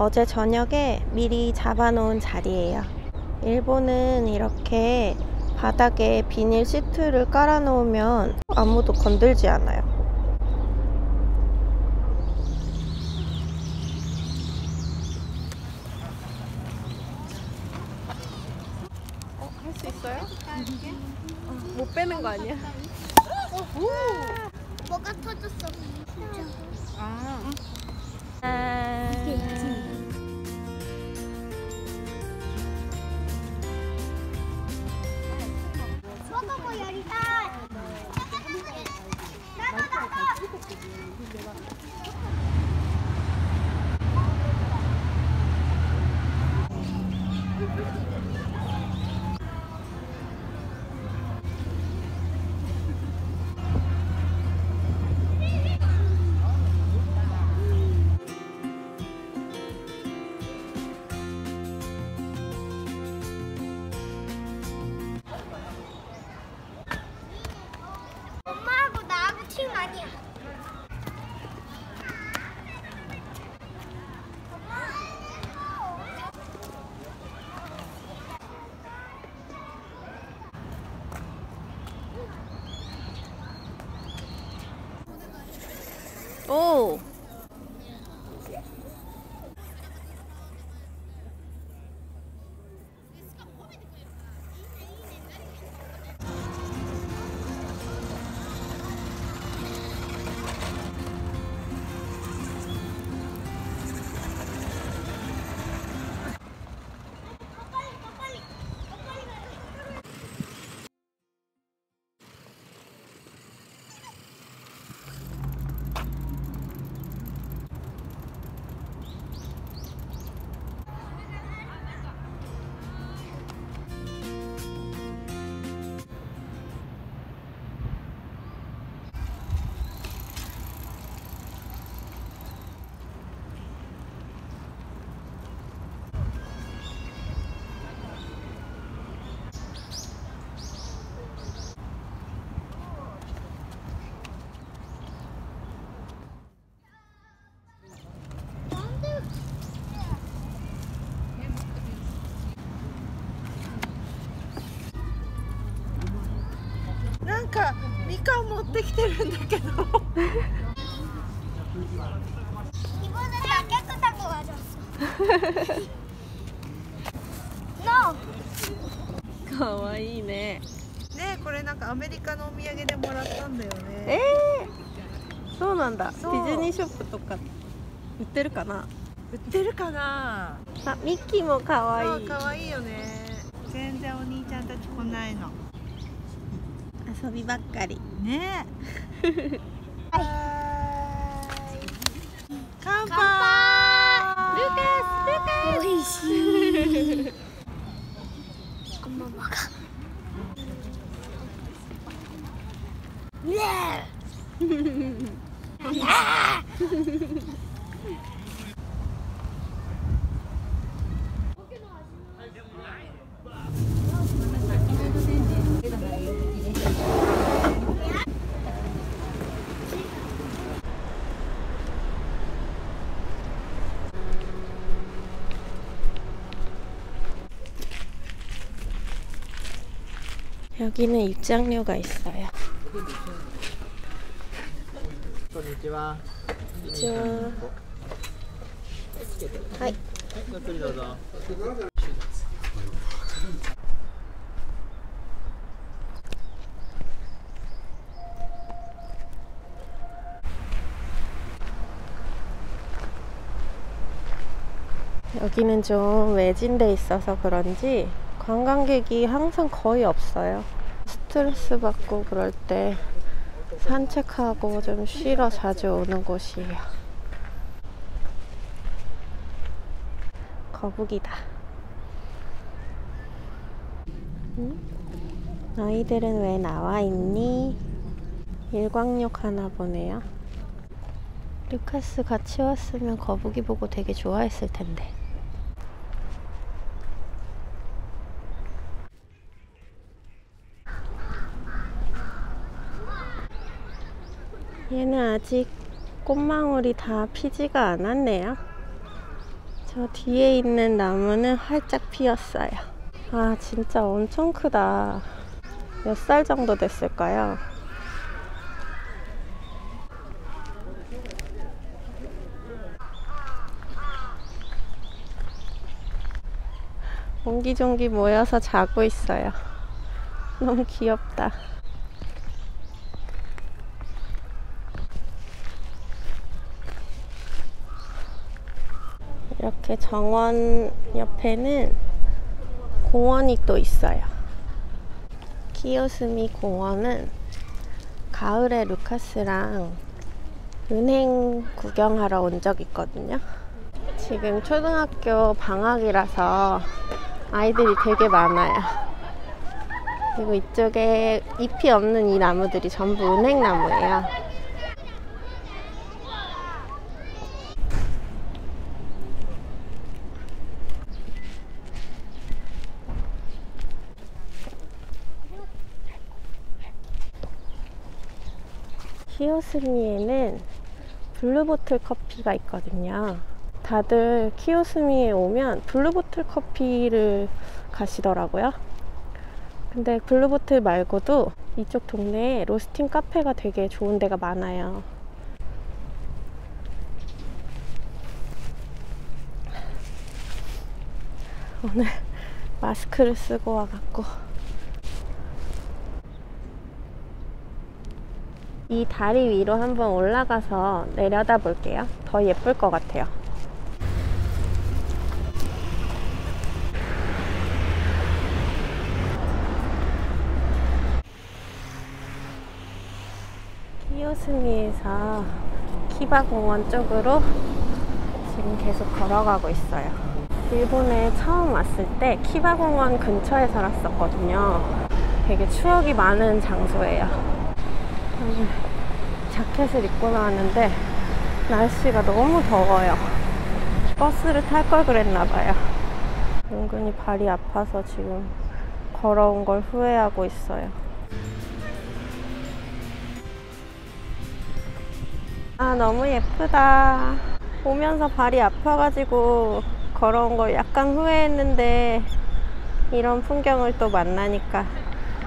어제 저녁에 미리 잡아놓은 자리예요. 일본은 이렇게 바닥에 비닐 시트를 깔아놓으면 아무도 건들지 않아요. 할 수 있어요? 못 빼는 거 아니야? 뭐가 터졌어. 오! 이거는 다 깨끗한 거 맞았어. No. かわいいね。 네, これなんかアメリカのお土産でもらったんだよね。 そうなんだ。 ディズニーショップとか売ってるかな。 あ、 ミッキーもかわいい。 かわいいよね。全然お兄ちゃんたち来ないの。 遊びばっかりね。乾杯。ルカス、ルカス。おいしい。 엄마 먹어. 네. 여기는 입장료가 있어요. 안녕하세요. 여기는 좀 외진데 있어서 그런지 관광객이 항상 거의 없어요. 스트레스 받고 그럴 때 산책하고 좀 쉬러 자주 오는 곳이에요. 거북이다. 응? 너희들은 왜 나와 있니? 일광욕 하나 보네요. 루카스 같이 왔으면 거북이 보고 되게 좋아했을 텐데. 얘는 아직 꽃망울이 다 피지가 않았네요. 저 뒤에 있는 나무는 활짝 피었어요. 아, 진짜 엄청 크다. 몇 살 정도 됐을까요? 옹기종기 모여서 자고 있어요. 너무 귀엽다. 이렇게 정원 옆에는 공원이 또 있어요. 키요스미 공원은 가을에 루카스랑 은행 구경하러 온 적 있거든요. 지금 초등학교 방학이라서 아이들이 되게 많아요. 그리고 이쪽에 잎이 없는 이 나무들이 전부 은행나무예요. 키요스미에는 블루보틀 커피가 있거든요. 다들 키요스미에 오면 블루보틀 커피를 가시더라고요. 근데 블루보틀 말고도 이쪽 동네에 로스팅 카페가 되게 좋은 데가 많아요. 오늘 마스크를 쓰고 와갖고 이 다리 위로 한번 올라가서 내려다 볼게요. 더 예쁠 것 같아요. 키요스미에서 키바 공원 쪽으로 지금 계속 걸어가고 있어요. 일본에 처음 왔을 때 키바 공원 근처에 살았었거든요. 되게 추억이 많은 장소예요. 자켓을 입고 나왔는데 날씨가 너무 더워요. 버스를 탈 걸 그랬나봐요. 은근히 발이 아파서 지금 걸어온 걸 후회하고 있어요. 아, 너무 예쁘다. 오면서 발이 아파가지고 걸어온 걸 약간 후회했는데 이런 풍경을 또 만나니까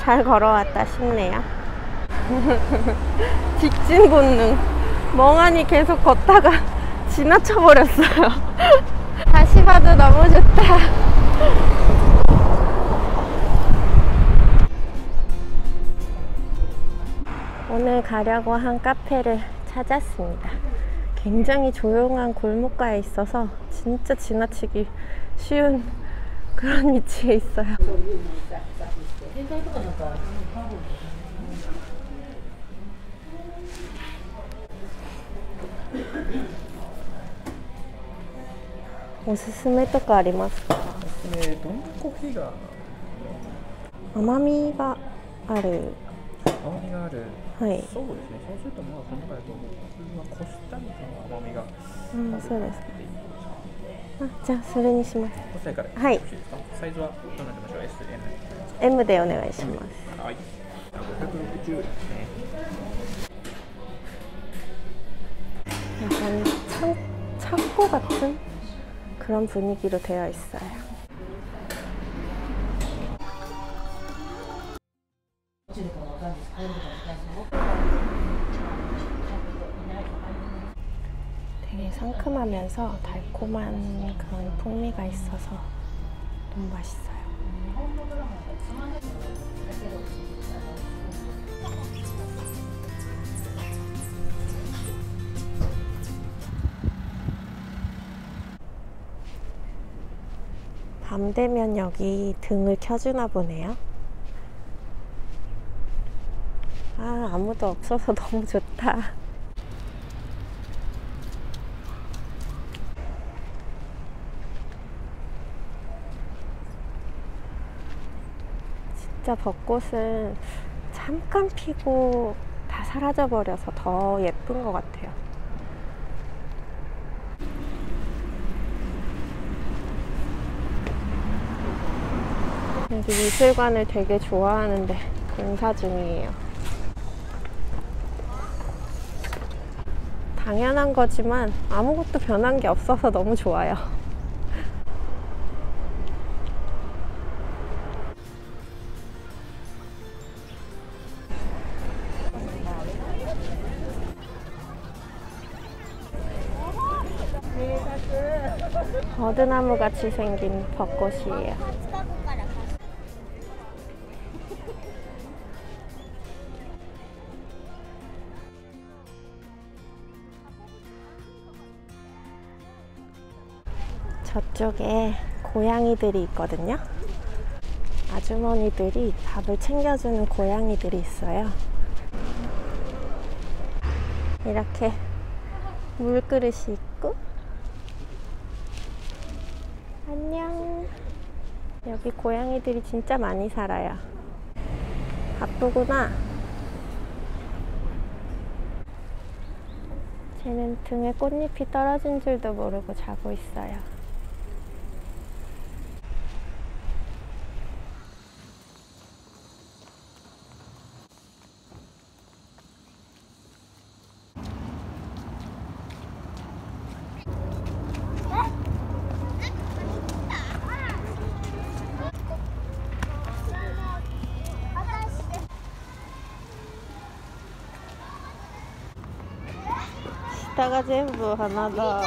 잘 걸어왔다 싶네요. 직진 본능. 멍하니 계속 걷다가 지나쳐버렸어요. 다시 봐도 너무 좋다. 오늘 가려고 한 카페를 찾았습니다. 굉장히 조용한 골목가에 있어서 진짜 지나치기 쉬운 그런 위치에 있어요. 오스스메 とかありますか? 오스스메 커피가 아마미가 ある甘みがあるそうですねそうするとまあこの回とまあコスタみたいな甘みがありますそうですはいじゃあそれにしますサイズはどんなにしましょうS、M、Mでお願いしますはい160ね약간 창고 같은 그런 분위기로 되어 있어요. 되게 상큼하면서 달콤한 그런 풍미가 있어서 너무 맛있어요. 밤 되면 여기 등을 켜주나 보네요. 아, 아무도 없어서 너무 좋다. 진짜 벚꽃은 잠깐 피고 다 사라져버려서 더 예쁜 것 같아요. 여기 미술관을 되게 좋아하는데 공사 중이에요. 당연한 거지만 아무것도 변한 게 없어서 너무 좋아요. 버드나무같이 생긴 벚꽃이에요. 저쪽에 고양이들이 있거든요. 아주머니들이 밥을 챙겨주는 고양이들이 있어요. 이렇게 물그릇이 있고. 안녕. 여기 고양이들이 진짜 많이 살아요. 바쁘구나. 쟤는 등에 꽃잎이 떨어진 줄도 모르고 자고 있어요.下が全部花だ。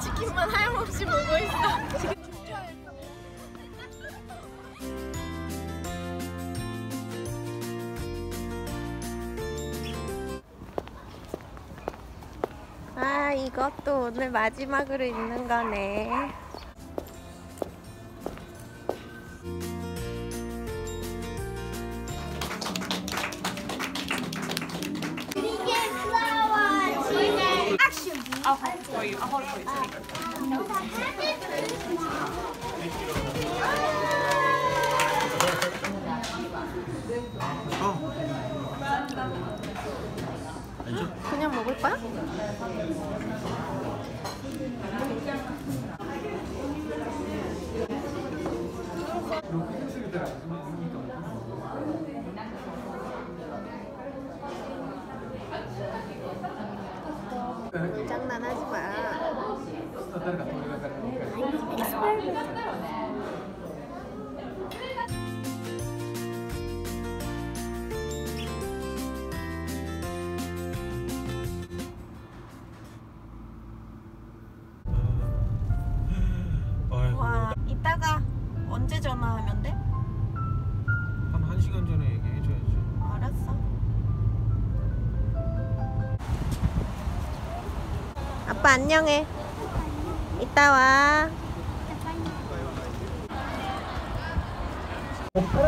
치킨만 하염없이 보고 있어. 지금 아, 이것도 오늘 마지막으로 입는 거네. 그냥 먹을 거야? 장난하지 마. 이따가 언제 전화하면 돼? 한 1시간 전에 얘기해줘야지. 알았어. 아빠 안녕해. 이따 와.ありがとうござ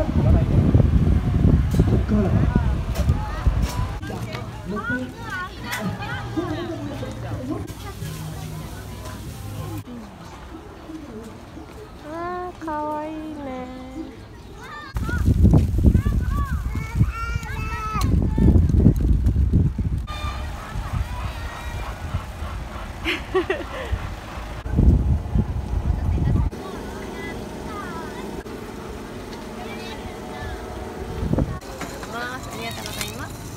います。